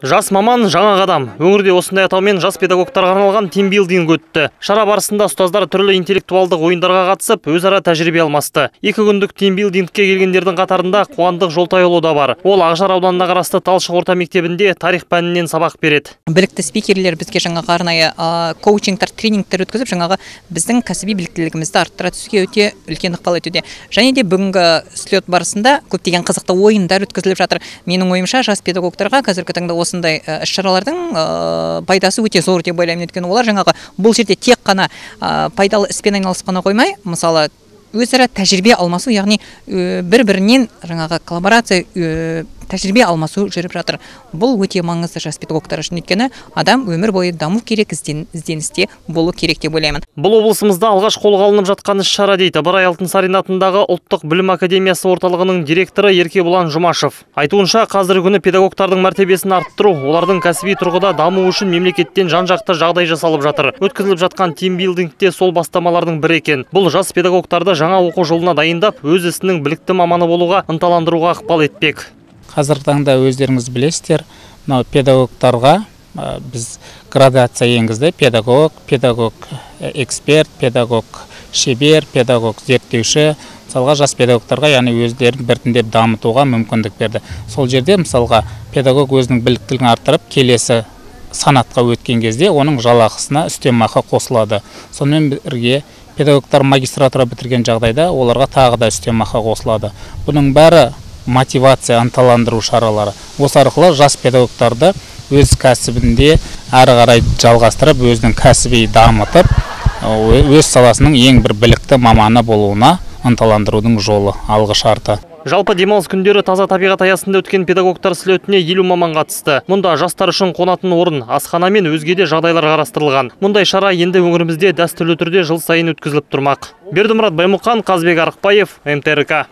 Жас маман, жаңа қадам. Өңірде осындай атаумен жас педагогтарға арналған тимбилдинг өтті. Шара барысында ұстаздар түрлі интеллектуалдық ойындарға қатысып, өзара тәжірибе алмасты. Екі күндік тимбилдингке келгендердің қатарында Қуандық Жолтайұлы да бар. Ол Ақжар ауданына қарасты Талшық орта мектебінде тарих пәнінен сабақ береді. Білікті спикерлер бізге жаңағы арнайы коучингтар, тренингтер өткізіп, жаңағы біздің кәсіби біліктілігімізді арттыра түсуге өте үлкен ықпал етуде. Және де бүгінгі слет барысында көптеген қызықты ойындар өткізіліп жатыр. Менің ойымша, жас педагогтарға қазіргі таңда осындай іс-шаралардың пайдасы өте зор деп ойлаймын, өйткені олар жаңағы бұл жерде тек қана пайдалы іспен айналысып қана қоймай, мысалы өзара тәжірибе алмасу, яғни бір-бірінен жаңағы коллаборация, тәжірибе алмасу жүріп жатыр. Бұл өте маңызды жас педагогтар үшін, өйткені адам өмір бойы даму керек, ізденісте болу керек деп ойлаймын. Бұл облысымызда алғаш қолға алынып жатқан іс-шара, дейді Ыбырай Алтынсарин атындағы Ұлттық білім академиясы орталығының директоры Еркебұлан Жұмашев. Айтуынша, қазіргі күні педагогтардың мәртебесін арттыру, олардың кәсіби тұрғыда дамуы үшін мемлекеттен жан-жақты жағдай жасалып жатыр. Өткізіліп жатқан тимбилдингте сол бастамалардың бірі екен. Бұл жас педагогтарды жаңа оқу жолына дайындап, өз ісінің білікті маманы болуға ынталандыруға ықпал етпек. Қазіргі таңда өздеріңіз білесіздер, мынау педагогтарға біз градация енгізді. Педагог, педагог эксперт, педагог шебер, педагог зерттеуші. Мысалға, жас педагогтарға, яғни өздерін біртіндеп дамытуға мүмкіндік берді. Сол жерде, мысалға, педагог өзінің біліктілігін арттырып, келесі санатқа өткен кезде оның жалақысына үстемақы қосылады. Сонымен бірге педагогтар магистратура бітірген жағдайда оларға тағы да үстемақы қосылады. Бұның бәрі мотивация, ынталандыру шаралары. Осы арқылы жас педагогтарды өз кәсібінде әрі қарай жалғастырып, өзінің кәсіби дамытып, өз саласының ең бір білікті маманы болуына ынталандырудың жолы, алғы шарты. Жалпы демалыс күндері таза табиғат аясында өткен педагогтар слетіне 50 маман қатысты. Мұнда жастар үшін қонатын орын, асхана мен өзгеде жағдайлар қарастырылған. Мұндай шара енді өңірімізде дәстүрлі түрде жыл сайын өткізіліп тұрмақ. Бердімұрат Баймұқан, Қазбек Арықбаев, МТРК.